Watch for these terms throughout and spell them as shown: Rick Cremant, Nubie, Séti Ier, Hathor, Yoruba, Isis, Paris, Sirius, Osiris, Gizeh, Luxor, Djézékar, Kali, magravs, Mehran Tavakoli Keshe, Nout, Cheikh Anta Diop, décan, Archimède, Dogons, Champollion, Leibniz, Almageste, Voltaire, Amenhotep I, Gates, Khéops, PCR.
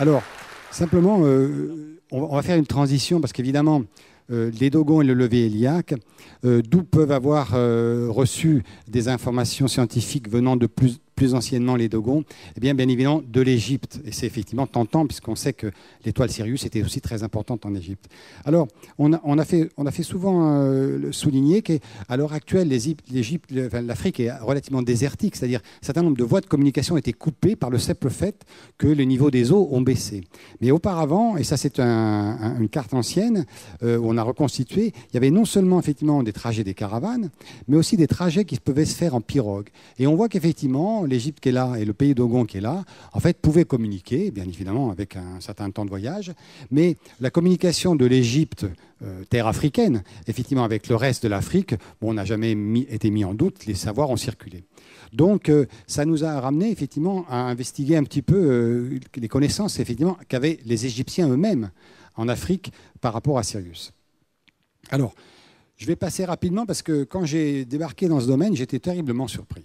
Alors, simplement, on va faire une transition parce qu'évidemment, les Dogons et le lever héliaque, d'où peuvent avoir reçu des informations scientifiques venant de plus anciennement les Dogons, eh bien évidemment de l'Égypte. Et c'est effectivement tentant puisqu'on sait que l'étoile Sirius était aussi très importante en Égypte. Alors, on a fait souvent souligner qu'à l'heure actuelle, l'Égypte, enfin, l'Afrique est relativement désertique, c'est-à-dire un certain nombre de voies de communication étaient coupées par le simple fait que les niveaux des eaux ont baissé. Mais auparavant, et ça c'est une carte ancienne où on a reconstitué, il y avait non seulement effectivement des trajets des caravanes, mais aussi des trajets qui pouvaient se faire en pirogue. Et on voit qu'effectivement, l'Égypte qui est là et le pays Dogon qui est là, en fait, pouvaient communiquer, bien évidemment, avec un certain temps de voyage. Mais la communication de l'Égypte, terre africaine, effectivement, avec le reste de l'Afrique, bon, on n'a jamais été mis en doute, les savoirs ont circulé. Donc, ça nous a ramené, effectivement, à investiguer un petit peu les connaissances, effectivement, qu'avaient les Égyptiens eux-mêmes en Afrique par rapport à Sirius. Alors, je vais passer rapidement parce que quand j'ai débarqué dans ce domaine, j'étais terriblement surpris.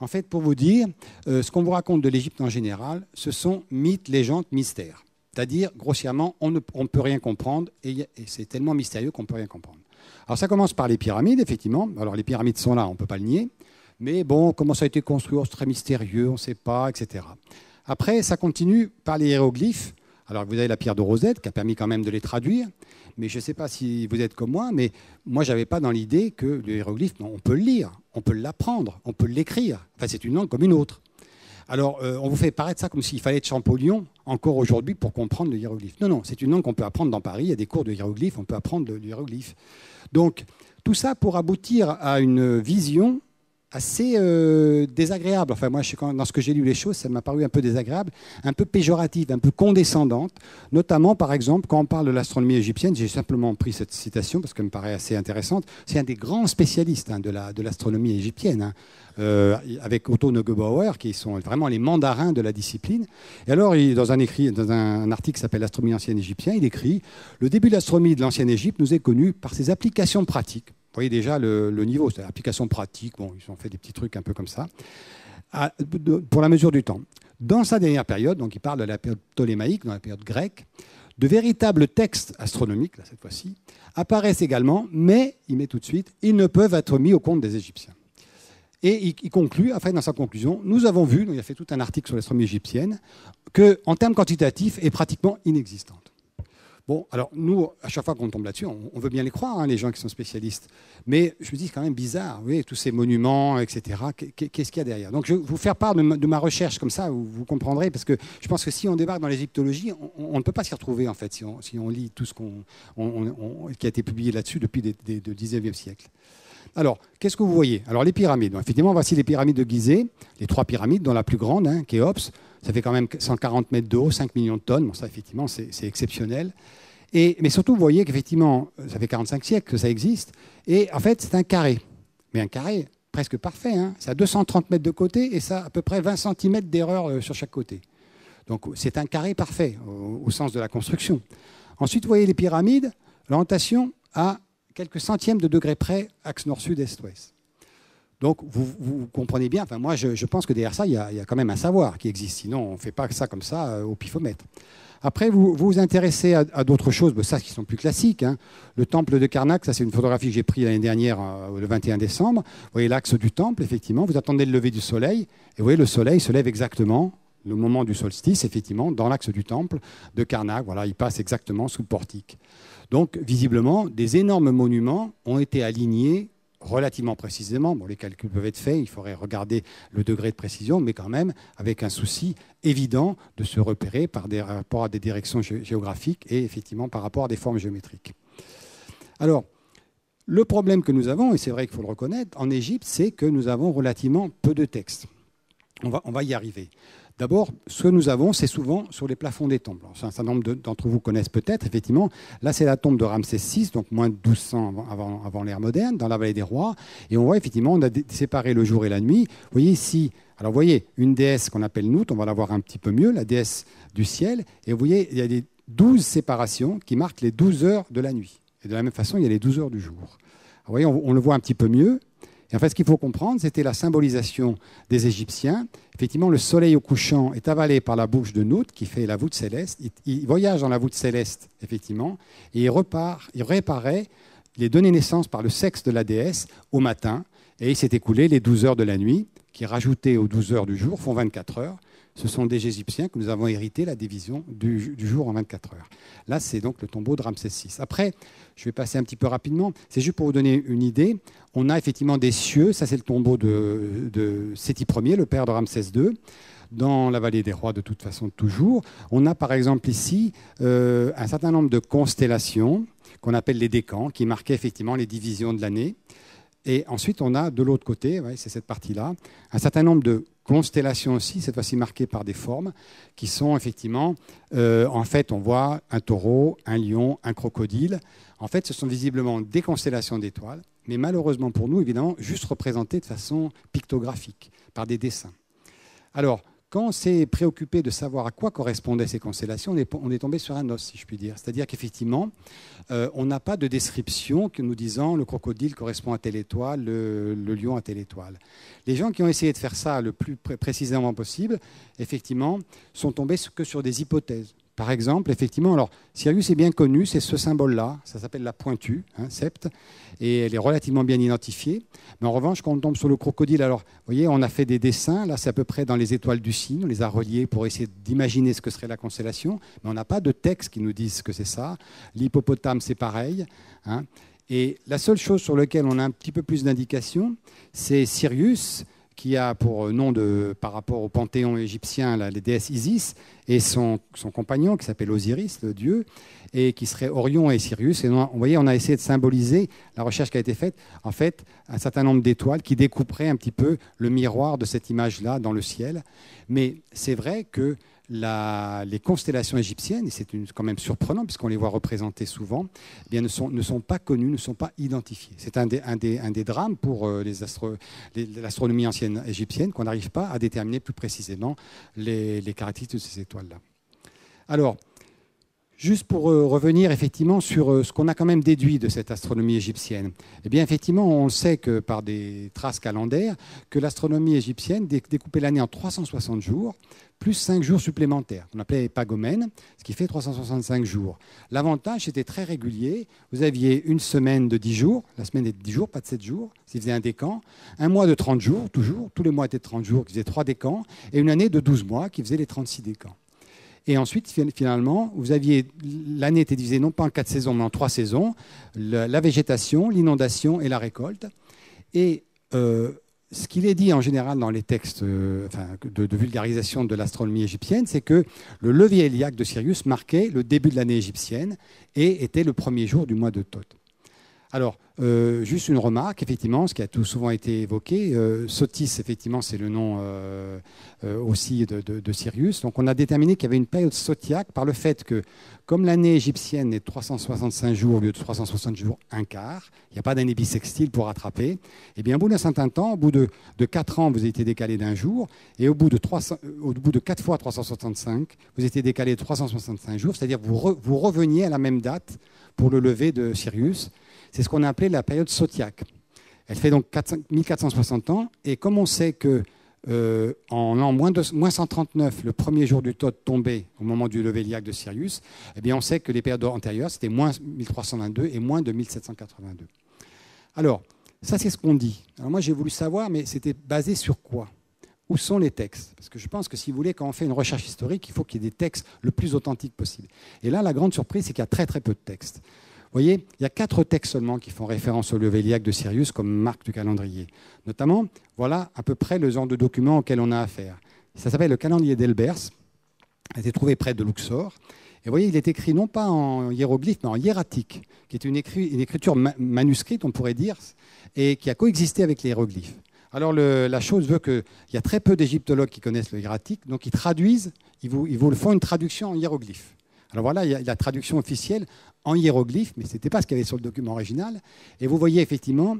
En fait, pour vous dire, ce qu'on vous raconte de l'Égypte en général, ce sont mythes, légendes, mystères. C'est-à-dire, grossièrement, on ne peut rien comprendre et c'est tellement mystérieux qu'on ne peut rien comprendre. Alors, ça commence par les pyramides, effectivement. Alors, les pyramides sont là, on ne peut pas le nier. Mais bon, comment ça a été construit, c'est très mystérieux, on ne sait pas, etc. Après, ça continue par les hiéroglyphes. Alors, vous avez la pierre de Rosette qui a permis quand même de les traduire. Mais je ne sais pas si vous êtes comme moi, mais moi, je n'avais pas dans l'idée que le hiéroglyphe, non, on peut le lire, on peut l'apprendre, on peut l'écrire. Enfin, c'est une langue comme une autre. Alors, on vous fait paraître ça comme s'il fallait être Champollion encore aujourd'hui pour comprendre le hiéroglyphe. Non, non, c'est une langue qu'on peut apprendre dans Paris. Il y a des cours de hiéroglyphe, on peut apprendre le hiéroglyphe. Donc, tout ça pour aboutir à une vision assez désagréable. Enfin, moi, dans ce que j'ai lu les choses, ça m'a paru un peu désagréable, un peu péjorative, un peu condescendante. Notamment, par exemple, quand on parle de l'astronomie égyptienne, j'ai simplement pris cette citation parce qu'elle me paraît assez intéressante. C'est un des grands spécialistes hein, de l'astronomie égyptienne, hein, avec Otto Neugebauer, qui sont vraiment les mandarins de la discipline. Et alors, dans un article qui s'appelle « L'astronomie ancienne égyptienne », il écrit « Le début de l'astronomie de l'ancienne Égypte nous est connu par ses applications pratiques. » Vous voyez déjà le niveau, c'est l'application pratique. Bon, ils ont fait des petits trucs un peu comme ça, pour la mesure du temps. Dans sa dernière période, donc il parle de la période ptolémaïque, dans la période grecque, de véritables textes astronomiques, là, cette fois-ci, apparaissent également, mais, il met tout de suite, ils ne peuvent être mis au compte des Égyptiens. Et il conclut, enfin, dans sa conclusion, nous avons vu, donc il a fait tout un article sur l'astronomie égyptienne, qu'en termes quantitatifs, est pratiquement inexistante. Bon, alors nous, à chaque fois qu'on tombe là-dessus, on veut bien les croire, hein, les gens qui sont spécialistes. Mais je me dis, c'est quand même bizarre, vous voyez, tous ces monuments, etc. Qu'est-ce qu'il y a derrière? Donc je vais vous faire part de ma recherche, comme ça, vous comprendrez, parce que je pense que si on débarque dans l'égyptologie, on ne peut pas s'y retrouver, en fait, si on lit tout ce qui a été publié là-dessus depuis le 19e siècle. Alors, qu'est-ce que vous voyez? Alors, les pyramides. Donc, effectivement, voici les pyramides de Gizeh, les 3 pyramides, dont la plus grande, hein, Khéops. Ça fait quand même 140 mètres de haut, 5 millions de tonnes. Bon, ça, effectivement, c'est exceptionnel. Mais surtout, vous voyez qu'effectivement, ça fait 45 siècles que ça existe. Et en fait, c'est un carré. Mais un carré presque parfait. Hein. Ça a 230 mètres de côté et ça a à peu près 20 cm d'erreur sur chaque côté. Donc, c'est un carré parfait au sens de la construction. Ensuite, vous voyez les pyramides. L'orientation à quelques centièmes de degrés près, axe nord-sud, est-ouest. Donc, vous comprenez bien, enfin, moi, je pense que derrière ça, il y a quand même un savoir qui existe. Sinon, on ne fait pas ça comme ça au pifomètre. Après, vous vous intéressez à d'autres choses, ben, ça, qui sont plus classiques. Hein. Le temple de Karnak, ça, c'est une photographie que j'ai prise l'année dernière, le 21 décembre. Vous voyez l'axe du temple, effectivement. Vous attendez le lever du soleil. Et vous voyez, le soleil se lève exactement le moment du solstice, effectivement, dans l'axe du temple de Karnak. Voilà, il passe exactement sous le portique. Donc, visiblement, des énormes monuments ont été alignés relativement précisément. Bon, les calculs peuvent être faits, il faudrait regarder le degré de précision, mais quand même avec un souci évident de se repérer par rapport à des directions géographiques et effectivement par rapport à des formes géométriques. Alors, le problème que nous avons, et c'est vrai qu'il faut le reconnaître, en Égypte, c'est que nous avons relativement peu de textes. On va y arriver. D'abord, ce que nous avons, c'est souvent sur les plafonds des tombes. Alors, un certain nombre d'entre vous connaissent peut-être, effectivement. Là, c'est la tombe de Ramsès VI, donc moins de 1200 avant l'ère moderne, dans la vallée des rois. Et on voit, effectivement, on a séparé le jour et la nuit. Vous voyez ici, alors vous voyez, une déesse qu'on appelle Nout, on va la voir un petit peu mieux, la déesse du ciel. Et vous voyez, il y a les 12 séparations qui marquent les 12 heures de la nuit. Et de la même façon, il y a les 12 heures du jour. Alors, vous voyez, on le voit un petit peu mieux. Et en fait, ce qu'il faut comprendre, c'était la symbolisation des Égyptiens. Effectivement, le soleil au couchant est avalé par la bouche de Nout, qui fait la voûte céleste. Il voyage dans la voûte céleste, effectivement, et il réapparaît. Il est donné naissance par le sexe de la déesse au matin, et il s'est écoulé les 12 heures de la nuit, qui, rajoutées aux 12 heures du jour, font 24 heures. Ce sont des Égyptiens que nous avons hérité la division du jour en 24 heures. Là, c'est donc le tombeau de Ramsès VI. Après, je vais passer un petit peu rapidement. C'est juste pour vous donner une idée. On a effectivement des cieux. Ça, c'est le tombeau de Séti Ier, le père de Ramsès II, dans la vallée des rois, de toute façon, toujours. On a, par exemple, ici, un certain nombre de constellations qu'on appelle les décans, qui marquaient effectivement les divisions de l'année. Et ensuite, on a de l'autre côté, c'est cette partie-là, un certain nombre de constellations aussi, cette fois-ci marquées par des formes, qui sont effectivement, en fait, on voit un taureau, un lion, un crocodile. En fait, ce sont visiblement des constellations d'étoiles, mais malheureusement pour nous, évidemment, juste représentées de façon pictographique, par des dessins. Alors, quand on s'est préoccupé de savoir à quoi correspondaient ces constellations, on est tombé sur un os, si je puis dire. C'est-à-dire qu'effectivement, on n'a pas de description que nous disant le crocodile correspond à telle étoile, le lion à telle étoile. Les gens qui ont essayé de faire ça le plus précisément possible, effectivement, sont tombés que sur des hypothèses. Par exemple, effectivement, alors Sirius est bien connu, c'est ce symbole-là, ça s'appelle la pointue, hein, sept, et elle est relativement bien identifiée. Mais en revanche, quand on tombe sur le crocodile, alors, vous voyez, on a fait des dessins, là c'est à peu près dans les étoiles du signe, on les a reliés pour essayer d'imaginer ce que serait la constellation, mais on n'a pas de texte qui nous dise que c'est ça. L'hippopotame, c'est pareil, hein. Et la seule chose sur laquelle on a un petit peu plus d'indications, c'est Sirius, qui a pour nom, par rapport au panthéon égyptien, les déesses Isis, et son compagnon qui s'appelle Osiris, le dieu, et qui serait Orion et Sirius. Et on, vous voyez, on a essayé de symboliser la recherche qui a été faite, en fait, un certain nombre d'étoiles qui découperaient un petit peu le miroir de cette image-là dans le ciel. Mais c'est vrai que les constellations égyptiennes, et c'est quand même surprenant puisqu'on les voit représentées souvent, eh bien, ne sont pas connues, ne sont pas identifiées. C'est un des drames pour l'astronomie ancienne égyptienne, qu'on n'arrive pas à déterminer plus précisément les caractéristiques de ces étoiles-là. Alors, juste pour revenir effectivement sur ce qu'on a quand même déduit de cette astronomie égyptienne. Eh bien, effectivement, on sait que par des traces calendaires, que l'astronomie égyptienne découpait l'année en 360 jours, plus 5 jours supplémentaires, qu'on appelait pagomènes, ce qui fait 365 jours. L'avantage, c'était très régulier. Vous aviez une semaine de 10 jours, la semaine est de 10 jours, pas de 7 jours, s'il faisait un décan, un mois de 30 jours, toujours, tous les mois étaient de 30 jours, qui faisait 3 décans, et une année de 12 mois, qui faisait les 36 décans. Et ensuite, finalement, vous aviez l'année était divisée non pas en 4 saisons, mais en 3 saisons, la végétation, l'inondation et la récolte. Et ce qu'il est dit en général dans les textes de vulgarisation de l'astronomie égyptienne, c'est que le levier héliaque de Sirius marquait le début de l'année égyptienne et était le premier jour du mois de Thot. Alors, juste une remarque, effectivement, ce qui a tout souvent été évoqué, Sotis, effectivement, c'est le nom aussi de Sirius. Donc, on a déterminé qu'il y avait une période sotiaque par le fait que, comme l'année égyptienne est 365 jours au lieu de 360 jours, un quart, il n'y a pas d'année bissextile pour rattraper, eh bien, au bout d'un certain temps, au bout de 4 ans, vous étiez décalé d'un jour, et au bout de 4 fois 365, vous étiez décalé de 365 jours, c'est-à-dire que vous reveniez à la même date pour le lever de Sirius. C'est ce qu'on a appelé la période sotiaque. Elle fait donc 1460 ans. Et comme on sait que en l'an moins 139, le premier jour du Thot tombait au moment du lever héliaque de Sirius, eh bien on sait que les périodes antérieures, c'était moins 1322 et moins 1782. Alors, ça c'est ce qu'on dit. Alors moi j'ai voulu savoir, mais c'était basé sur quoi? Où sont les textes? Parce que je pense que si vous voulez, quand on fait une recherche historique, il faut qu'il y ait des textes le plus authentiques possible. Et là, la grande surprise, c'est qu'il y a très très peu de textes. Vous voyez, il y a 4 textes seulement qui font référence au lever héliaque de Sirius comme marque du calendrier. Notamment, voilà à peu près le genre de document auquel on a affaire. Ça s'appelle le calendrier d'Elbers. Il a été trouvé près de Luxor. Et vous voyez, il est écrit non pas en hiéroglyphe, mais en hiératique, qui est une écriture manuscrite, on pourrait dire, et qui a coexisté avec les hiéroglyphes. Alors la chose veut qu'il y a très peu d'égyptologues qui connaissent le hiératique, donc ils traduisent, ils vous font une traduction en hiéroglyphe. Alors voilà, il y a la traduction officielle en hiéroglyphe, mais ce n'était pas ce qu'il y avait sur le document original. Et vous voyez effectivement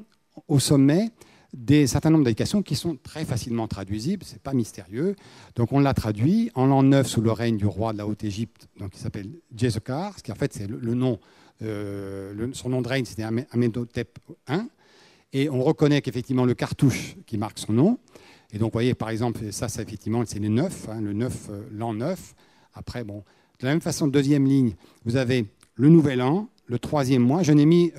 au sommet des certain nombre d'indications qui sont très facilement traduisibles, ce n'est pas mystérieux. Donc on l'a traduit en l'an 9 sous le règne du roi de la Haute-Égypte, qui s'appelle Djézékar, ce qui en fait c'est son nom de règne, c'était Amenhotep I. Et on reconnaît qu'effectivement le cartouche qui marque son nom. Et donc, vous voyez, par exemple, ça, c'est effectivement, c'est le 9, hein, l'an 9. Après, bon, de la même façon, deuxième ligne, vous avez le nouvel an, le troisième mois. Je n'ai mis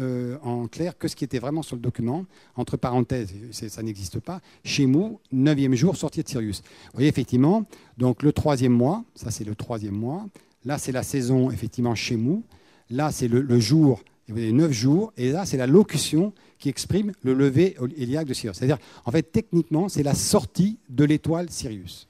en clair que ce qui était vraiment sur le document. Entre parenthèses, ça n'existe pas. Chez nous, 9e jour, sortie de Sirius. Vous voyez, effectivement, donc le troisième mois, ça, c'est le troisième mois. Là, c'est la saison, effectivement, chez nous. Là, c'est le jour, vous avez 9 jours. Et là, c'est la locution qui exprime le lever héliaque de Sirius. C'est-à-dire, en fait, techniquement, c'est la sortie de l'étoile Sirius.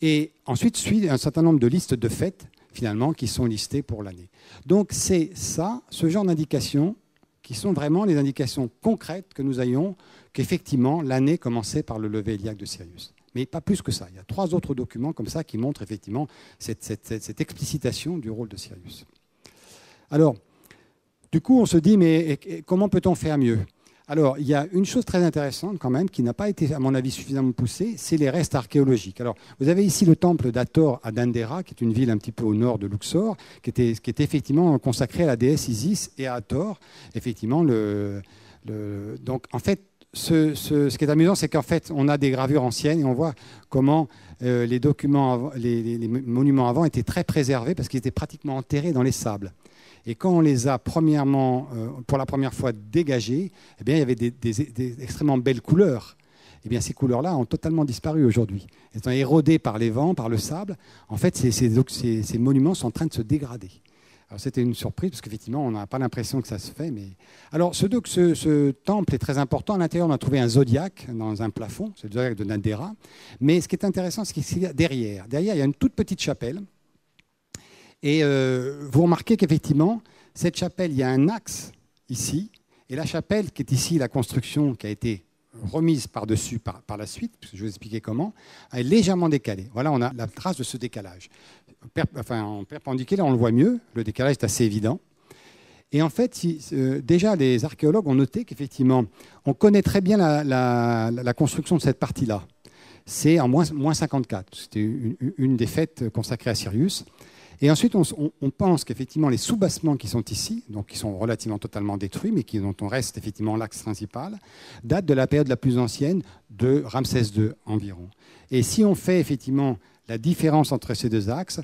Et ensuite suit un certain nombre de listes de fêtes, finalement, qui sont listées pour l'année. Donc, c'est ça, ce genre d'indications, qui sont vraiment les indications concrètes que nous ayons, qu'effectivement, l'année commençait par le lever héliaque de Sirius. Mais pas plus que ça. Il y a 3 autres documents comme ça qui montrent, effectivement, cette explicitation du rôle de Sirius. Alors, du coup, on se dit, mais comment peut-on faire mieux? Alors, il y a une chose très intéressante quand même qui n'a pas été, à mon avis, suffisamment poussée, c'est les restes archéologiques. Alors, vous avez ici le temple d'Hathor à Dendera, qui est une ville un petit peu au nord de Luxor, qui était effectivement consacrée à la déesse Isis et à Hathor. Effectivement, donc, en fait, ce qui est amusant, c'est qu'en fait, on a des gravures anciennes et on voit comment les documents, les monuments avant étaient très préservés parce qu'ils étaient pratiquement enterrés dans les sables. Et quand on les a pour la première fois dégagés, eh bien, il y avait des extrêmement belles couleurs. Eh bien, ces couleurs-là ont totalement disparu aujourd'hui. Étant érodées par les vents, par le sable, en fait, ces monuments sont en train de se dégrader. Alors, c'était une surprise, parce qu'effectivement, on n'a pas l'impression que ça se fait. Mais... Alors, ce temple est très important. À l'intérieur, on a trouvé un zodiaque dans un plafond. C'est le zodiaque de Dendera. Mais ce qui est intéressant, c'est qu'il y a derrière. Derrière, il y a une toute petite chapelle. Et vous remarquez qu'effectivement, cette chapelle, il y a un axe ici. Et la chapelle qui est ici, la construction qui a été remise par-dessus par la suite, parce que je vais vous expliquer comment, elle est légèrement décalée. Voilà, on a la trace de ce décalage. En perpendiculaire, on le voit mieux. Le décalage est assez évident. Et en fait, déjà, les archéologues ont noté qu'effectivement, on connaît très bien la construction de cette partie-là. C'est en moins 54. C'était une des fêtes consacrées à Sirius. Et ensuite, on pense qu'effectivement, les soubassements qui sont ici, donc qui sont relativement totalement détruits, mais dont on reste effectivement l'axe principal, datent de la période la plus ancienne de Ramsès II environ. Et si on fait effectivement la différence entre ces deux axes,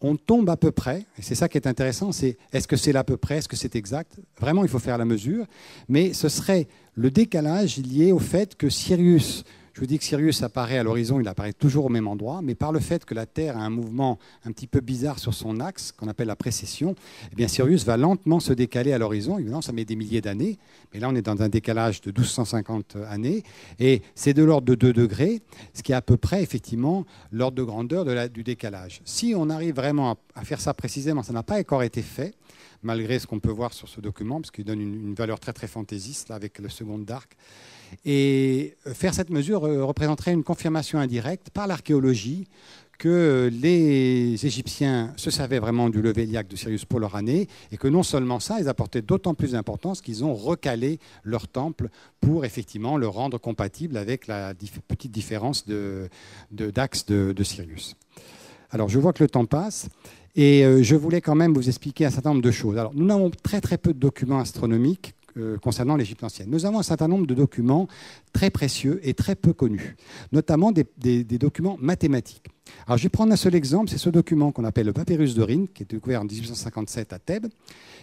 on tombe à peu près, et c'est ça qui est intéressant, c'est est-ce que c'est à peu près, est-ce que c'est exact? Vraiment, il faut faire la mesure, mais ce serait le décalage lié au fait que Sirius... Je vous dis que Sirius apparaît à l'horizon, il apparaît toujours au même endroit, mais par le fait que la Terre a un mouvement un petit peu bizarre sur son axe, qu'on appelle la précession, eh bien Sirius va lentement se décaler à l'horizon. Évidemment, ça met des milliers d'années, mais là, on est dans un décalage de 1250 années, et c'est de l'ordre de 2 degrés, ce qui est à peu près, effectivement, l'ordre de grandeur du décalage. Si on arrive vraiment à faire ça précisément, ça n'a pas encore été fait, malgré ce qu'on peut voir sur ce document, parce qu'il donne une valeur très, très fantaisiste, là, avec le second d'arc. Et faire cette mesure représenterait une confirmation indirecte par l'archéologie que les Égyptiens se savaient vraiment du lever héliaque de Sirius pour leur année et que non seulement ça, ils apportaient d'autant plus d'importance qu'ils ont recalé leur temple pour effectivement le rendre compatible avec la petite différence d'axe de Sirius. Alors je vois que le temps passe. Et je voulais quand même vous expliquer un certain nombre de choses. Alors, nous n'avons très très peu de documents astronomiques concernant l'Égypte ancienne. Nous avons un certain nombre de documents très précieux et très peu connus, notamment des documents mathématiques. Alors, je vais prendre un seul exemple, c'est ce document qu'on appelle le Papyrus de Rhind, qui est découvert en 1857 à Thèbes.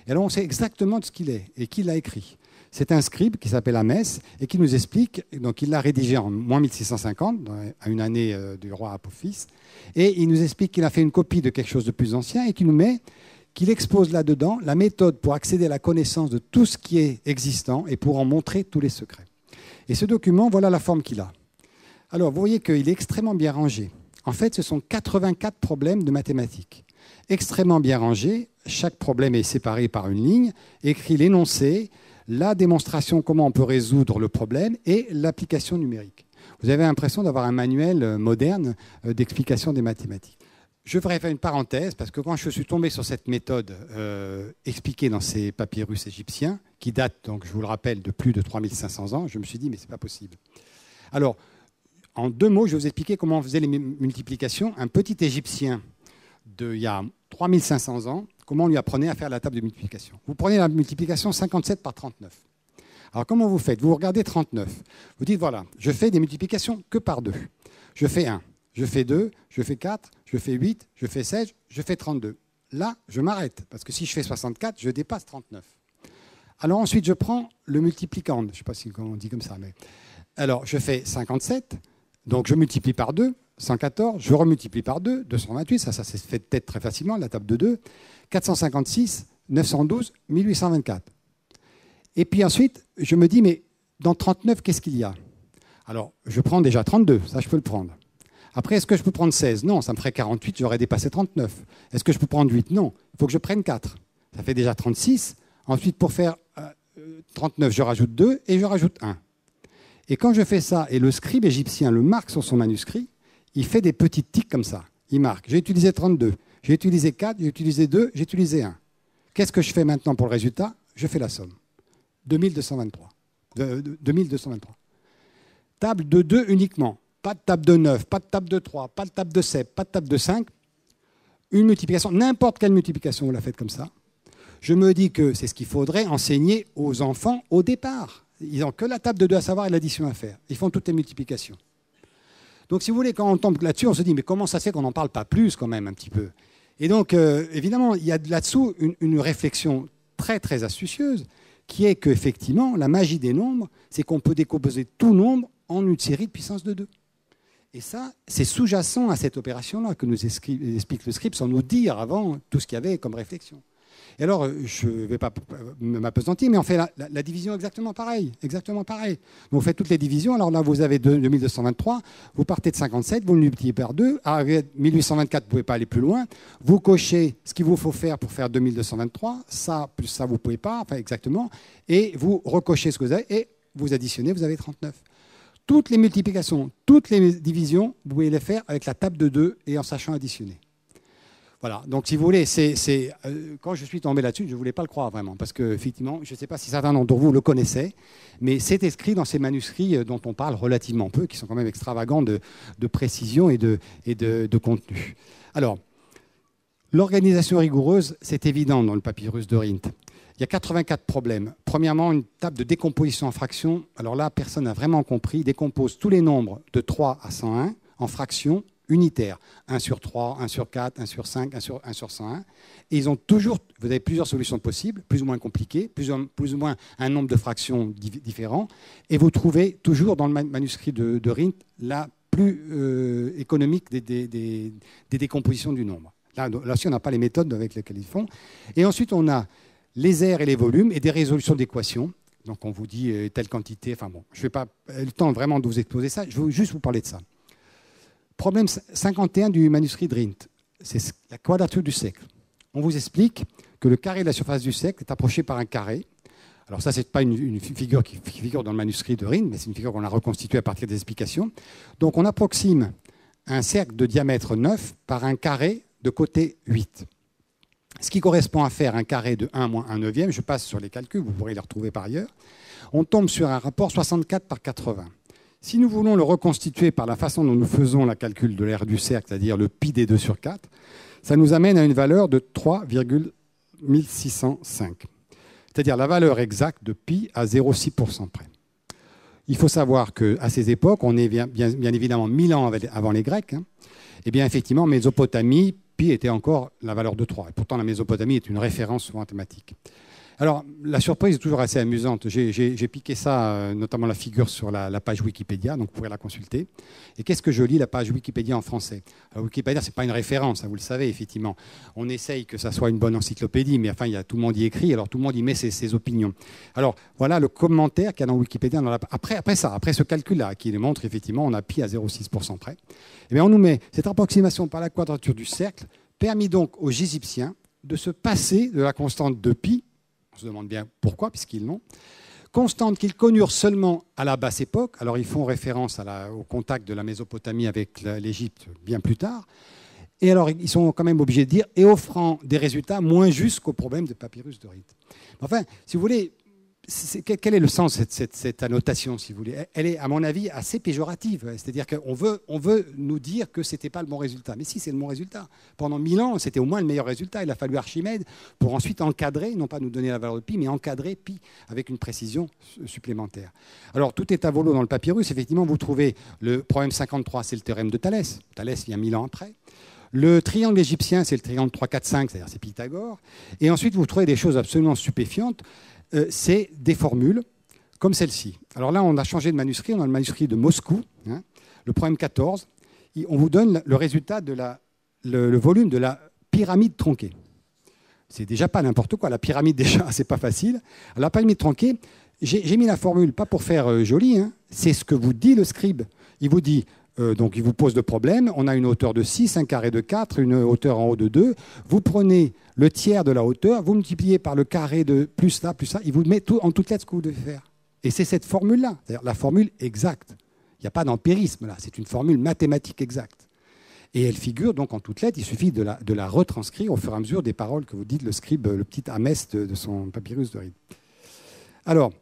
Et alors, on sait exactement de ce qu'il est et qui l'a écrit. C'est un scribe qui s'appelle Amès et qui nous explique, donc il l'a rédigé en moins 1650, à une année du roi Apophis, et il nous explique qu'il a fait une copie de quelque chose de plus ancien et qu'il expose là-dedans la méthode pour accéder à la connaissance de tout ce qui est existant et pour en montrer tous les secrets. Et ce document, voilà la forme qu'il a. Alors, vous voyez qu'il est extrêmement bien rangé. En fait, ce sont 84 problèmes de mathématiques. Extrêmement bien rangés, chaque problème est séparé par une ligne, écrit l'énoncé, la démonstration, comment on peut résoudre le problème, et l'application numérique. Vous avez l'impression d'avoir un manuel moderne d'explication des mathématiques. Je ferai faire une parenthèse, parce que quand je suis tombé sur cette méthode expliquée dans ces papyrus égyptiens, qui datent, donc, je vous le rappelle, de plus de 3500 ans, je me suis dit, mais c'est pas possible. Alors, en 2 mots, je vais vous expliquer comment on faisait les multiplications. Un petit Égyptien d'il y a 3500 ans, comment on lui apprenait à faire la table de multiplication. Vous prenez la multiplication 57 par 39. Alors comment vous faites? Vous regardez 39. Vous dites, voilà, je fais des multiplications que par 2. Je fais 1, je fais 2, je fais 4, je fais 8, je fais 16, je fais 32. Là, je m'arrête, parce que si je fais 64, je dépasse 39. Alors ensuite, je prends le multiplicand. Je ne sais pas si on dit comme ça, mais... Alors, je fais 57, donc je multiplie par 2, 114, je remultiplie par 2, 228, ça se fait peut-être très facilement, la table de 2, 456, 912, 1824. Et puis ensuite, je me dis, mais dans 39, qu'est-ce qu'il y a? Alors, je prends déjà 32, ça je peux le prendre. Après, est-ce que je peux prendre 16? Non, ça me ferait 48, j'aurais dépassé 39. Est-ce que je peux prendre 8? Non, il faut que je prenne 4. Ça fait déjà 36. Ensuite, pour faire 39, je rajoute 2 et je rajoute 1. Et quand je fais ça, et le scribe égyptien le marque sur son manuscrit, il fait des petites tics comme ça. Il marque, j'ai utilisé 32, j'ai utilisé 4, j'ai utilisé 2, j'ai utilisé 1. Qu'est-ce que je fais maintenant pour le résultat? Je fais la somme. 2223. Table de 2 uniquement. Pas de table de 9, pas de table de 3, pas de table de 7, pas de table de 5. Une multiplication, n'importe quelle multiplication, vous la faites comme ça. Je me dis que c'est ce qu'il faudrait enseigner aux enfants au départ. Ils n'ont que la table de 2 à savoir et l'addition à faire. Ils font toutes les multiplications. Donc, si vous voulez, quand on tombe là-dessus, on se dit, mais comment ça se fait qu'on n'en parle pas plus quand même un petit peu? Et donc, évidemment, il y a là-dessous une réflexion très, très astucieuse qui est qu'effectivement, la magie des nombres, c'est qu'on peut décomposer tout nombre en une série de puissance de 2. Et ça, c'est sous-jacent à cette opération-là que nous explique le scribe sans nous dire avant tout ce qu'il y avait comme réflexion. Et alors, je ne vais pas m'apesantir, mais on fait la division exactement pareil. Donc, vous faites toutes les divisions. Alors là, vous avez 2223, vous partez de 57, vous le multipliez par 2. À 1824, vous ne pouvez pas aller plus loin. Vous cochez ce qu'il vous faut faire pour faire 2223. Ça, plus ça, vous ne pouvez pas, enfin exactement. Et vous recochez ce que vous avez et vous additionnez, vous avez 39. Toutes les multiplications, toutes les divisions, vous pouvez les faire avec la table de 2 et en sachant additionner. Voilà, donc si vous voulez, quand je suis tombé là-dessus, je ne voulais pas le croire vraiment, parce que effectivement, je ne sais pas si certains d'entre vous le connaissaient, mais c'est inscrit dans ces manuscrits dont on parle relativement peu, qui sont quand même extravagants de précision et de contenu. Alors, l'organisation rigoureuse, c'est évident dans le papyrus de Rhind. Il y a 84 problèmes. Premièrement, une table de décomposition en fractions. Alors là, personne n'a vraiment compris. Décompose tous les nombres de 3 à 101 en fractions unitaire, 1 sur 3, 1 sur 4, 1 sur 5, 1 sur 101. Et ils ont toujours, vous avez plusieurs solutions possibles, plus ou moins compliquées, plus ou moins un nombre de fractions différents. Et vous trouvez toujours dans le manuscrit de Rhind la plus économique des décompositions du nombre. Là aussi, on n'a pas les méthodes avec lesquelles ils font. Et ensuite, on a les aires et les volumes et des résolutions d'équations. Donc, on vous dit telle quantité. Enfin bon, je ne vais pas le temps vraiment de vous exposer ça. Je veux juste vous parler de ça. Problème 51 du manuscrit de Rhind, c'est la quadrature du cercle. On vous explique que le carré de la surface du cercle est approché par un carré. Alors ça, ce n'est pas une figure qui figure dans le manuscrit de Rhind, mais c'est une figure qu'on a reconstituée à partir des explications. Donc on approxime un cercle de diamètre 9 par un carré de côté 8. Ce qui correspond à faire un carré de 1 moins 1 neuvième. Je passe sur les calculs, vous pourrez les retrouver par ailleurs. On tombe sur un rapport 64 par 80. Si nous voulons le reconstituer par la façon dont nous faisons la calcul de l'aire du cercle, c'est-à-dire le pi des 2 sur 4, ça nous amène à une valeur de 3,1605. C'est-à-dire la valeur exacte de pi à 0,6% près. Il faut savoir qu'à ces époques, on est bien évidemment 1000 ans avant les Grecs, hein, et bien effectivement, Mésopotamie, pi était encore la valeur de 3. Et pourtant, la Mésopotamie est une référence souvent thématique. Alors, la surprise est toujours assez amusante. J'ai piqué ça, notamment la figure sur la page Wikipédia, donc vous pourrez la consulter. Et qu'est-ce que je lis, la page Wikipédia en français? Alors, Wikipédia, ce n'est pas une référence, hein, vous le savez, effectivement. On essaye que ça soit une bonne encyclopédie, mais enfin, tout le monde y écrit, alors tout le monde y met ses opinions. Alors, voilà le commentaire qu'il y a dans Wikipédia. Après ce calcul-là, qui nous montre, effectivement, on a pi à 0,6% près. Eh bien, on nous met cette approximation par la quadrature du cercle, permis donc aux Égyptiens de se passer de la constante de pi. On se demande bien pourquoi, puisqu'ils l'ont. Constante qu'ils connurent seulement à la basse époque. Alors, ils font référence au contact de la Mésopotamie avec l'Égypte bien plus tard. Et alors, ils sont quand même obligés de dire, et offrant des résultats moins justes qu'au problème de Papyrus de Rhind. Enfin, si vous voulez, Quel est le sens de cette annotation, si vous voulez? Elle est, à mon avis, assez péjorative. C'est-à-dire qu'on veut nous dire que ce n'était pas le bon résultat. Mais si, c'est le bon résultat. Pendant 1000 ans, c'était au moins le meilleur résultat. Il a fallu Archimède pour ensuite encadrer, non pas nous donner la valeur de pi, mais encadrer pi avec une précision supplémentaire. Alors, tout est à volo dans le papyrus. Effectivement, vous trouvez le problème 53, c'est le théorème de Thalès. Thalès vient 1000 ans après. Le triangle égyptien, c'est le triangle 3, 4, 5, c'est-à-dire c'est Pythagore. Et ensuite, vous trouvez des choses absolument stupéfiantes. C'est des formules comme celle-ci. Alors là, on a changé de manuscrit, on a le manuscrit de Moscou, hein, le problème 14. On vous donne le résultat, le volume de la pyramide tronquée. C'est déjà pas n'importe quoi. La pyramide, déjà, c'est pas facile. Alors, la pyramide tronquée, j'ai mis la formule, pas pour faire joli, hein, c'est ce que vous dit le scribe. Il vous dit... donc, il vous pose le problème. On a une hauteur de 6, un carré de 4, une hauteur en haut de 2. Vous prenez le tiers de la hauteur, vous multipliez par le carré de plus là, plus ça. Il vous met tout, en toutes lettres ce que vous devez faire. Et c'est cette formule-là, c'est-à-dire la formule exacte. Il n'y a pas d'empirisme là, c'est une formule mathématique exacte. Et elle figure donc en toutes lettres. Il suffit de la retranscrire au fur et à mesure des paroles que vous dites le scribe, le petit Amès de son papyrus de Rhind. Alors,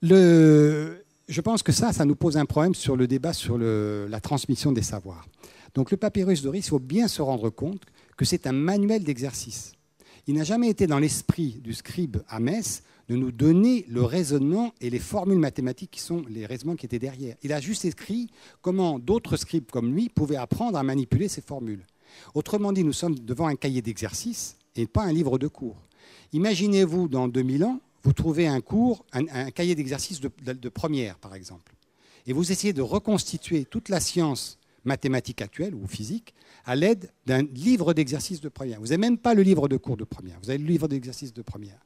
je pense que ça nous pose un problème sur le débat sur la transmission des savoirs. Donc le papyrus de Rhind, il faut bien se rendre compte que c'est un manuel d'exercice. Il n'a jamais été dans l'esprit du scribe Amès de nous donner le raisonnement et les formules mathématiques qui sont les raisonnements qui étaient derrière. Il a juste écrit comment d'autres scribes comme lui pouvaient apprendre à manipuler ces formules. Autrement dit, nous sommes devant un cahier d'exercice et pas un livre de cours. Imaginez-vous dans 2000 ans, vous trouvez un cours, un cahier d'exercice de première, par exemple. Et vous essayez de reconstituer toute la science mathématique actuelle ou physique à l'aide d'un livre d'exercice de première. Vous n'avez même pas le livre de cours de première, vous avez le livre d'exercice de première.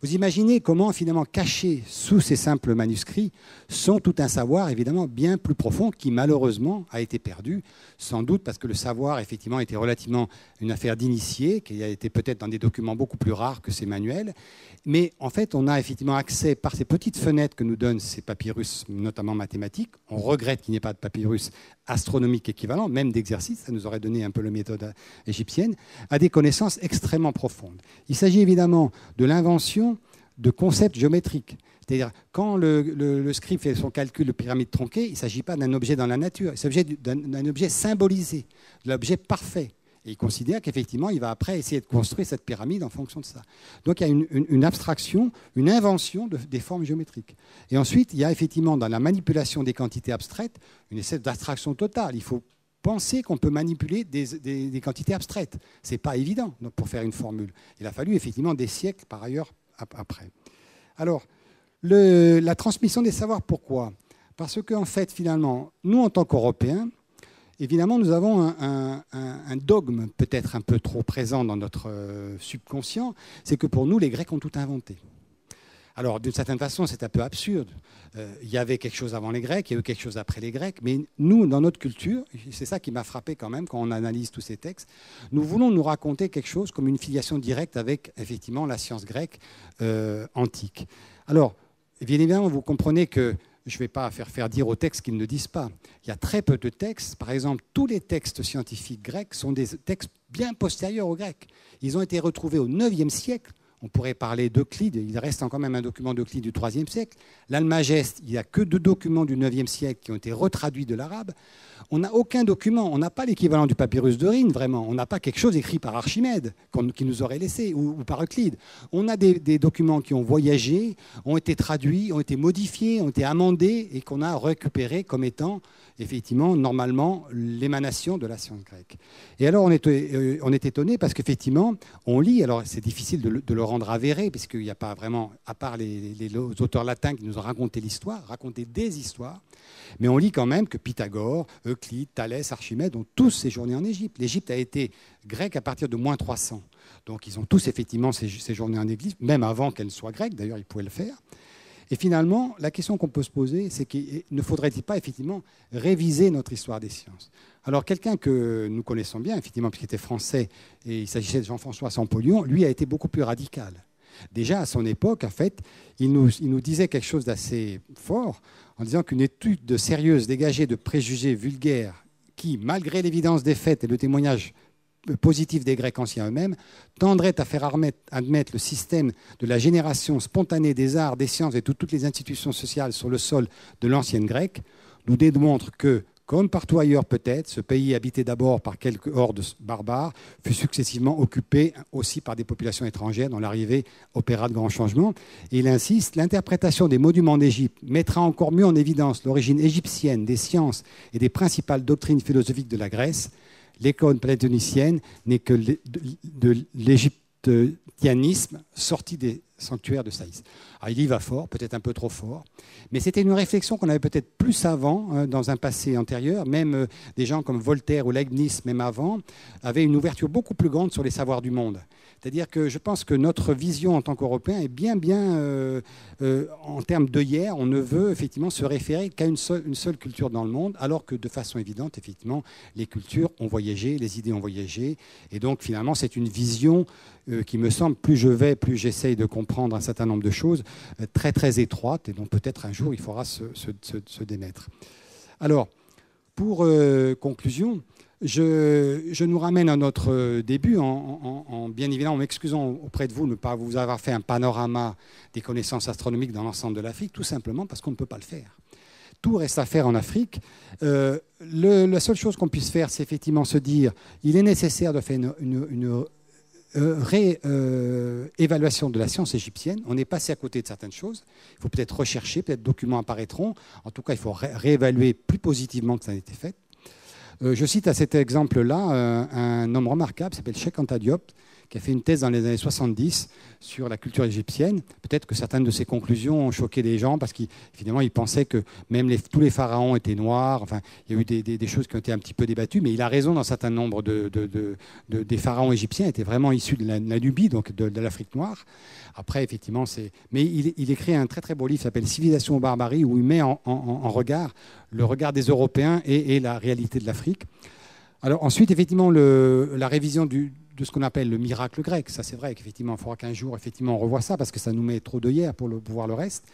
Vous imaginez comment, finalement, caché sous ces simples manuscrits sont tout un savoir, évidemment, bien plus profond qui, malheureusement, a été perdu, sans doute parce que le savoir, effectivement, était relativement une affaire d'initié, qui a été peut-être dans des documents beaucoup plus rares que ces manuels. Mais, en fait, on a effectivement accès par ces petites fenêtres que nous donnent ces papyrus, notamment mathématiques. On regrette qu'il n'y ait pas de papyrus astronomique équivalent, même d'exercice, ça nous aurait donné un peu la méthode égyptienne, à des connaissances extrêmement profondes. Il s'agit évidemment de l'invention de concepts géométriques. C'est-à-dire, quand le scribe fait son calcul de pyramide tronquée, il ne s'agit pas d'un objet dans la nature, il s'agit d'un objet symbolisé, de l'objet parfait. Et il considère qu'effectivement, il va après essayer de construire cette pyramide en fonction de ça. Donc, il y a une abstraction, une invention des formes géométriques. Et ensuite, il y a effectivement, dans la manipulation des quantités abstraites, une espèce d'abstraction totale. Il faut penser qu'on peut manipuler des quantités abstraites. Ce n'est pas évident donc, pour faire une formule. Il a fallu effectivement des siècles, par ailleurs, après. Alors, la transmission des savoirs, pourquoi? Parce qu'en fait, finalement, nous, en tant qu'Européens, évidemment, nous avons un dogme peut-être un peu trop présent dans notre subconscient, c'est que pour nous, les Grecs ont tout inventé. Alors, d'une certaine façon, c'est un peu absurde. Il y avait quelque chose avant les Grecs, il y a eu quelque chose après les Grecs, mais nous, dans notre culture, c'est ça qui m'a frappé quand même quand on analyse tous ces textes, nous voulons nous raconter quelque chose comme une filiation directe avec, effectivement, la science grecque antique. Alors, bien évidemment, vous comprenez que je ne vais pas faire dire aux textes qu'ils ne disent pas. Il y a très peu de textes. Par exemple, tous les textes scientifiques grecs sont des textes bien postérieurs aux Grecs. Ils ont été retrouvés au IXe siècle. On pourrait parler d'Euclide, il reste quand même un document d'Euclide du IIIe siècle. L'Almageste, il n'y a que 2 documents du IXe siècle qui ont été retraduits de l'arabe. On n'a aucun document, on n'a pas l'équivalent du papyrus de Rhind, vraiment. On n'a pas quelque chose écrit par Archimède qui nous aurait laissé, ou par Euclide. On a des documents qui ont voyagé, ont été traduits, ont été modifiés, ont été amendés, et qu'on a récupérés comme étant, effectivement, normalement, l'émanation de la science grecque. Et alors, on est étonné parce qu'effectivement, on lit, alors c'est difficile de le rendre avéré, puisqu'il n'y a pas vraiment, à part les auteurs latins qui nous ont raconté l'histoire, raconté des histoires, mais on lit quand même que Pythagore, Euclide, Thalès, Archimède ont tous séjourné en Égypte. L'Égypte a été grecque à partir de -300. Donc ils ont tous effectivement séjourné en Égypte, même avant qu'elle soit grecque, d'ailleurs ils pouvaient le faire. Et finalement, la question qu'on peut se poser, c'est qu'il ne faudrait-il pas effectivement réviser notre histoire des sciences? Alors quelqu'un que nous connaissons bien, effectivement, puisqu'il était français, et il s'agissait de Jean-François Champollion, lui a été beaucoup plus radical. Déjà à son époque, en fait, il nous disait quelque chose d'assez fort, en disant qu'une étude sérieuse dégagée de préjugés vulgaires, qui, malgré l'évidence des faits et le témoignage positif des Grecs anciens eux-mêmes, tendrait à faire admettre le système de la génération spontanée des arts, des sciences et toutes les institutions sociales sur le sol de l'ancienne Grecque, nous démontre que, comme partout ailleurs peut-être, ce pays habité d'abord par quelques hordes barbares fut successivement occupé aussi par des populations étrangères dont l'arrivée opéra de grands changements. Et il insiste, l'interprétation des monuments d'Égypte mettra encore mieux en évidence l'origine égyptienne des sciences et des principales doctrines philosophiques de la Grèce. L'école platonicienne n'est que de l'égyptianisme sorti des sanctuaires de Saïs. Alors, il y va fort, peut-être un peu trop fort, mais c'était une réflexion qu'on avait peut-être plus avant, dans un passé antérieur. Même des gens comme Voltaire ou Leibniz, même avant, avaient une ouverture beaucoup plus grande sur les savoirs du monde. C'est-à-dire que je pense que notre vision en tant qu'Européens est bien, en termes d'œillères, on ne veut effectivement se référer qu'à une seule culture dans le monde, alors que de façon évidente, effectivement, les cultures ont voyagé, les idées ont voyagé, et donc finalement c'est une vision qui me semble, plus je vais, plus j'essaye de comprendre un certain nombre de choses, très très étroite, et donc peut-être un jour il faudra se démettre. Alors, pour conclusion, je nous ramène à notre début, en bien évidemment en m'excusant auprès de vous de ne pas vous avoir fait un panorama des connaissances astronomiques dans l'ensemble de l'Afrique, tout simplement parce qu'on ne peut pas le faire. Tout reste à faire en Afrique. La seule chose qu'on puisse faire, c'est effectivement se dire il est nécessaire de faire une réévaluation de la science égyptienne. On est passé à côté de certaines choses. Il faut peut-être rechercher, peut-être documents apparaîtront. En tout cas, il faut réévaluer plus positivement que ça n'était fait. Je cite à cet exemple-là un homme remarquable qui s'appelle Cheikh Anta Diop, qui a fait une thèse dans les années 70 sur la culture égyptienne. Peut-être que certaines de ses conclusions ont choqué les gens parce qu'évidemment, il pensait que même tous les pharaons étaient noirs. Enfin, il y a eu des choses qui ont été un petit peu débattues, mais il a raison dans un certain nombre des pharaons égyptiens étaient vraiment issus de la Nubie, donc de l'Afrique noire. Après, effectivement, c'est... Mais il écrit un très très beau livre qui s'appelle « Civilisation ou barbarie » où il met en regard le regard des Européens et la réalité de l'Afrique. Alors ensuite, effectivement, la révision de ce qu'on appelle le miracle grec. Ça, c'est vrai qu'effectivement, il faudra qu'un jour, effectivement, on revoie ça parce que ça nous met trop d'œillères pour voir le reste.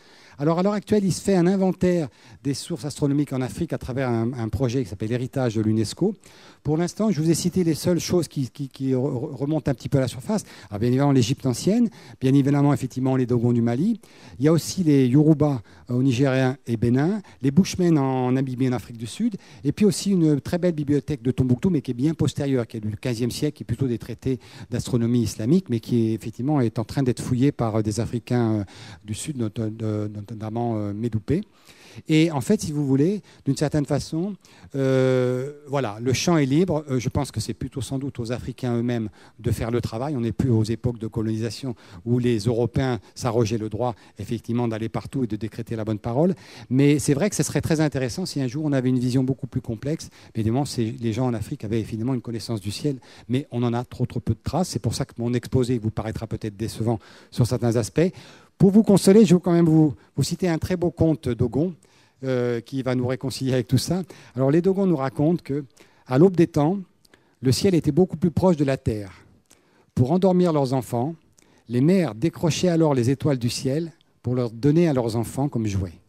Alors, à l'heure actuelle, il se fait un inventaire des sources astronomiques en Afrique à travers un projet qui s'appelle l'héritage de l'UNESCO. Pour l'instant, je vous ai cité les seules choses qui remontent un petit peu à la surface. Alors, bien évidemment, l'Égypte ancienne, bien évidemment, effectivement, les Dogons du Mali. Il y a aussi les Yoruba au Nigeria et Bénin, les Bushmen en Namibie en Afrique du Sud, et puis aussi une très belle bibliothèque de Tombouctou, mais qui est bien postérieure, qui est du XVe siècle, qui est plutôt des traités d'astronomie islamique, mais qui, effectivement, est en train d'être fouillée par des Africains du Sud, notamment Médoupé. Et en fait, si vous voulez, d'une certaine façon, voilà, le champ est libre. Je pense que c'est plutôt sans doute aux Africains eux-mêmes de faire le travail. On n'est plus aux époques de colonisation où les Européens s'arrogeaient le droit, effectivement, d'aller partout et de décréter la bonne parole. Mais c'est vrai que ce serait très intéressant si un jour on avait une vision beaucoup plus complexe. Évidemment, les gens en Afrique avaient finalement une connaissance du ciel, mais on en a trop peu de traces. C'est pour ça que mon exposé vous paraîtra peut-être décevant sur certains aspects. Pour vous consoler, je vais quand même vous citer un très beau conte Dogon qui va nous réconcilier avec tout ça. Alors les Dogons nous racontent qu'à l'aube des temps, le ciel était beaucoup plus proche de la terre. Pour endormir leurs enfants, les mères décrochaient alors les étoiles du ciel pour leur donner à leurs enfants comme jouets.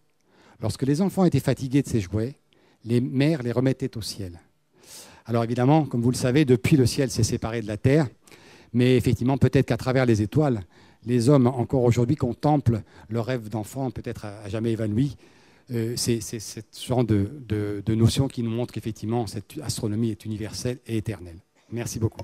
Lorsque les enfants étaient fatigués de ces jouets, les mères les remettaient au ciel. Alors évidemment, comme vous le savez, depuis le ciel s'est séparé de la terre, mais effectivement peut-être qu'à travers les étoiles, les hommes, encore aujourd'hui, contemplent leur rêve d'enfant, peut-être à jamais évanoui. C'est ce genre de notion qui nous montre qu'effectivement, cette astronomie est universelle et éternelle. Merci beaucoup.